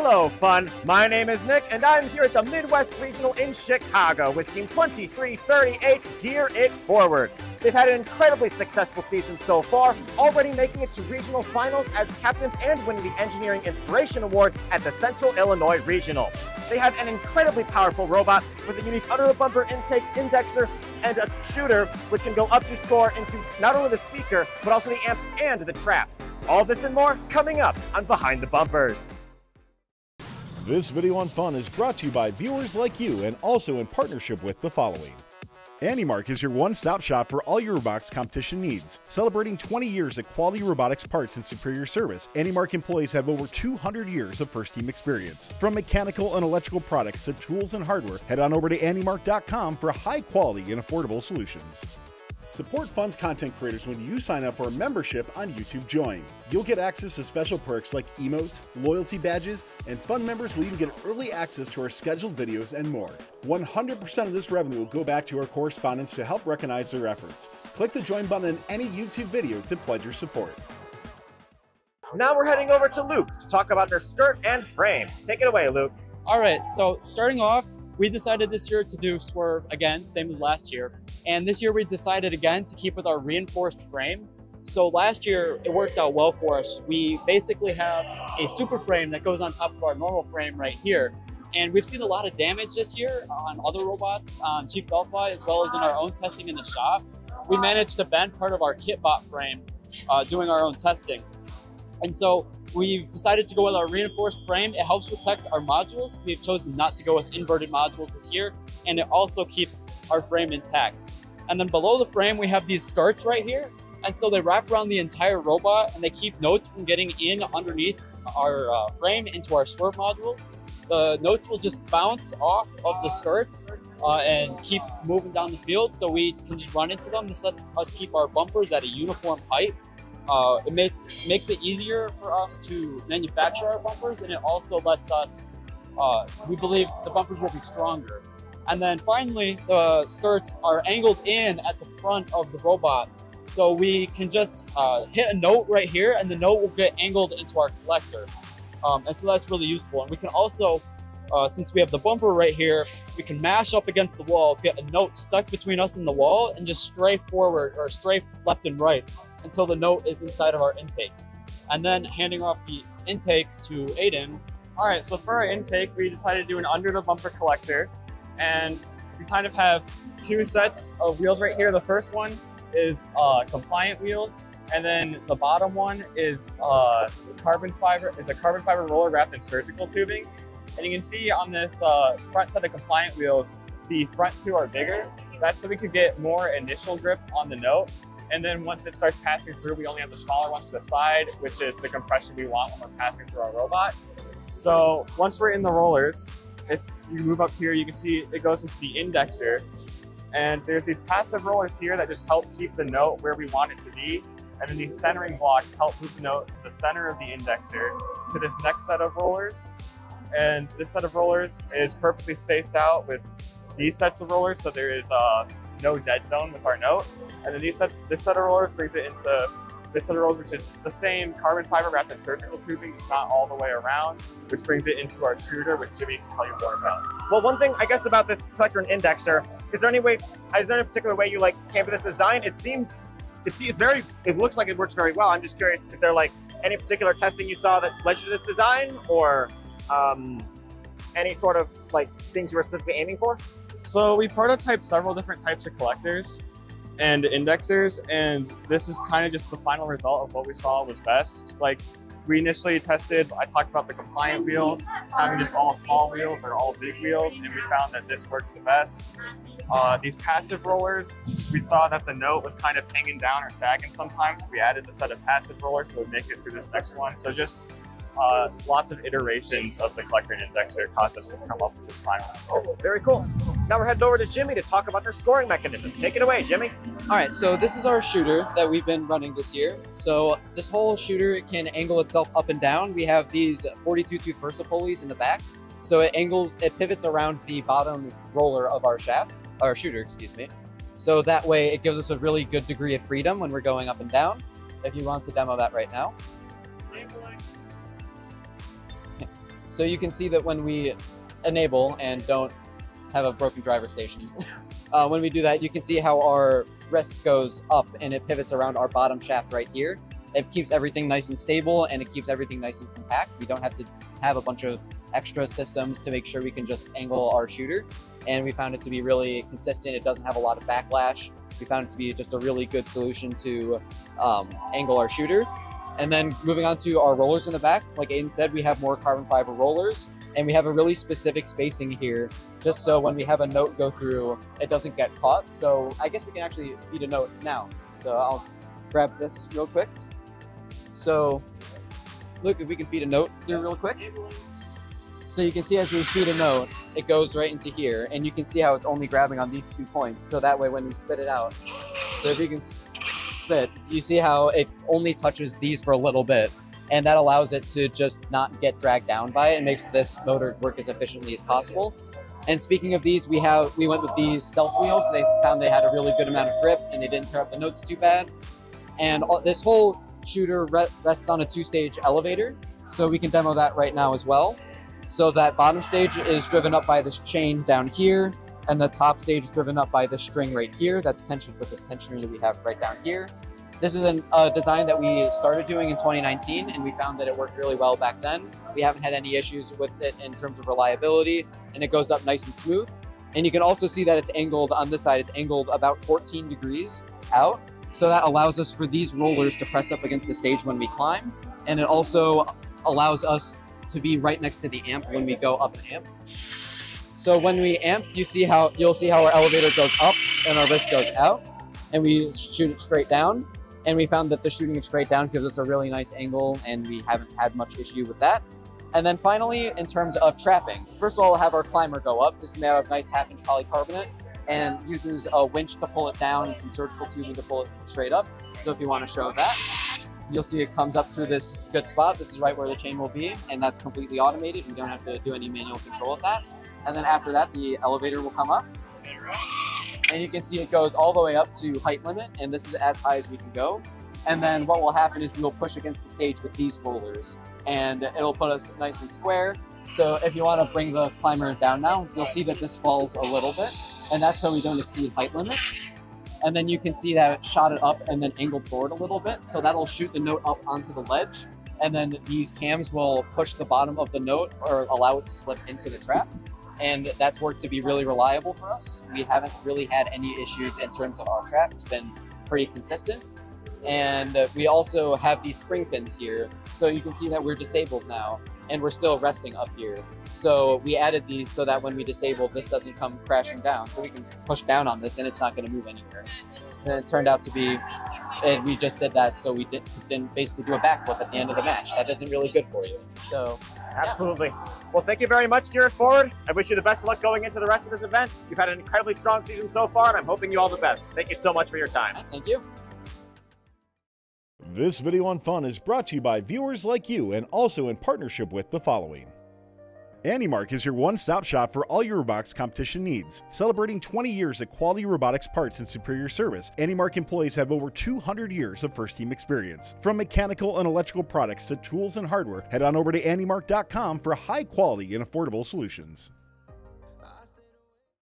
Hello, fun. My name is Nick, and I'm here at the Midwest Regional in Chicago with Team 2338 Gear It Forward. They've had an incredibly successful season so far, already making it to regional finals as captains and winning the Engineering Inspiration Award at the Central Illinois Regional. They have an incredibly powerful robot with a unique under-the-bumper intake indexer and a shooter which can go up to score into not only the speaker, but also the amp and the trap. All this and more coming up on Behind the Bumpers. This video on fun is brought to you by viewers like you and also in partnership with the following. AndyMark is your one-stop shop for all your robotics competition needs. Celebrating 20 years of quality robotics parts and superior service, AndyMark employees have over 200 years of first-team experience. From mechanical and electrical products to tools and hardware, head on over to AndyMark.com for high-quality and affordable solutions. Support fun's content creators when you sign up for a membership on YouTube Join. You'll get access to special perks like emotes, loyalty badges, and fun members will even get early access to our scheduled videos and more. 100% of this revenue will go back to our correspondents to help recognize their efforts. Click the Join button in any YouTube video to pledge your support. Now we're heading over to Luke to talk about their skirt and frame. Take it away, Luke. All right, so starting off, we decided this year to do swerve again, same as last year. And this year we decided again to keep with our reinforced frame. So last year it worked out well for us. We basically have a super frame that goes on top of our normal frame right here. And we've seen a lot of damage this year on other robots, on Chief Delphi, as well as in our own testing in the shop. We managed to bend part of our KitBot frame doing our own testing. And so we've decided to go with our reinforced frame. It helps protect our modules. We've chosen not to go with inverted modules this year, and it also keeps our frame intact. And then below the frame, we have these skirts right here. And so they wrap around the entire robot and they keep notes from getting in underneath our frame into our swerve modules. The notes will just bounce off of the skirts and keep moving down the field so we can just run into them. This lets us keep our bumpers at a uniform height. It makes it easier for us to manufacture our bumpers, and it also lets us, we believe the bumpers will be stronger. And then finally, the skirts are angled in at the front of the robot. So we can just hit a note right here and the note will get angled into our collector. And so that's really useful. And we can also, since we have the bumper right here, we can mash up against the wall, get a note stuck between us and the wall and just stray forward or stray left and right until the note is inside of our intake. And then handing off the intake to Aiden. All right, so for our intake, we decided to do an under the bumper collector. And we kind of have two sets of wheels right here. The first one is compliant wheels. And then the bottom one is a carbon fiber roller wrapped in surgical tubing. And you can see on this front set of compliant wheels, the front two are bigger. That's so we could get more initial grip on the note. And then once it starts passing through, we only have the smaller ones to the side, which is the compression we want when we're passing through our robot. So once we're in the rollers, if you move up here, you can see it goes into the indexer. And there's these passive rollers here that just help keep the note where we want it to be. And then these centering blocks help move the note to the center of the indexer to this next set of rollers. And this set of rollers is perfectly spaced out with these sets of rollers. So there is no dead zone with our note. And then this set of rollers brings it into this set of rollers, which is the same carbon fiber wrapped in surgical tubing, just not all the way around, which brings it into our shooter, which Jimmy can tell you more about. Well, one thing I guess about this collector and indexer, is there any particular way you like came to this design? It seems, it looks like it works very well. I'm just curious, is there like any particular testing you saw that led you to this design, or any sort of like things you were specifically aiming for? So we prototyped several different types of collectors and indexers, and this is kind of just the final result of what we saw was best. Like we initially tested, I talked about the compliant wheels, having just all small wheels or all big wheels, and we found that this works the best. These passive rollers, we saw that the note was kind of hanging down or sagging sometimes, so we added the set of passive rollers so we make it through this next one. So just lots of iterations of the collector and indexer caused us to come up with this final result. Very cool. Now we're headed over to Jimmy to talk about their scoring mechanism. Take it away, Jimmy. All right, so this is our shooter that we've been running this year. So this whole shooter can angle itself up and down. We have these 42-tooth Versa Pulleys in the back. So it pivots around the bottom roller of our shooter, excuse me. So that way it gives us a really good degree of freedom when we're going up and down. If you want to demo that right now. So you can see that when we enable and don't have a broken driver station, when we do that, you can see how our rest goes up and it pivots around our bottom shaft right here. It keeps everything nice and stable and it keeps everything nice and compact. We don't have to have a bunch of extra systems to make sure we can just angle our shooter. And we found it to be really consistent. It doesn't have a lot of backlash. We found it to be just a really good solution to angle our shooter. And then moving on to our rollers in the back, like Aiden said, we have more carbon fiber rollers and we have a really specific spacing here, just so when we have a note go through, it doesn't get caught. So I guess we can actually feed a note now. So I'll grab this real quick. So look, if we can feed a note through real quick. So you can see as we feed a note, it goes right into here and you can see how it's only grabbing on these two points. So that way when we spit it out, so if you can spit, you see how it only touches these for a little bit. And that allows it to just not get dragged down by it and makes this motor work as efficiently as possible. And speaking of these, we went with these stealth wheels. They found they had a really good amount of grip and they didn't tear up the notes too bad. And this whole shooter rests on a two-stage elevator. So we can demo that right now as well. So that bottom stage is driven up by this chain down here. And the top stage is driven up by this string right here. That's tensioned with this tensioner that we have right down here. This is a design that we started doing in 2019, and we found that it worked really well back then. We haven't had any issues with it in terms of reliability, and it goes up nice and smooth. And you can also see that it's angled on this side. It's angled about 14 degrees out. So that allows us for these rollers to press up against the stage when we climb. And it also allows us to be right next to the amp when we go up an amp. So when we amp, you'll see how our elevator goes up and our wrist goes out, and we shoot it straight down. And we found that the shooting it straight down gives us a really nice angle, and we haven't had much issue with that. And then finally, in terms of trapping, first of all, we'll have our climber go up. This is made out of nice half-inch polycarbonate and uses a winch to pull it down and some surgical tubing to pull it straight up. So if you want to show that, you'll see it comes up to this good spot. This is right where the chain will be, and that's completely automated. You don't have to do any manual control of that. And then after that, the elevator will come up. And you can see it goes all the way up to height limit, and this is as high as we can go. And then what will happen is we will push against the stage with these rollers, and it'll put us nice and square. So if you want to bring the climber down now, you'll see that this falls a little bit, and that's so we don't exceed height limit. And then you can see that it shot it up and then angled forward a little bit, so that'll shoot the note up onto the ledge. And then these cams will push the bottom of the note or allow it to slip into the trap. And that's worked to be really reliable for us. We haven't really had any issues in terms of our trap. It's been pretty consistent. And we also have these spring pins here. So you can see that we're disabled now and we're still resting up here. So we added these so that when we disable, this doesn't come crashing down. So we can push down on this and it's not gonna move anywhere. And it turned out to be, and we just did that so we didn't basically do a backflip at the end of the match. That isn't really good for you, so. Absolutely. Yeah. Well, thank you very much, Gear It Forward. I wish you the best of luck going into the rest of this event. You've had an incredibly strong season so far, and I'm hoping you all the best. Thank you so much for your time. Thank you. This video on fun is brought to you by viewers like you and also in partnership with the following. AndyMark is your one-stop shop for all your robotics competition needs. Celebrating 20 years of quality robotics parts and superior service, AndyMark employees have over 200 years of first-team experience. From mechanical and electrical products to tools and hardware, head on over to AndyMark.com for high-quality and affordable solutions.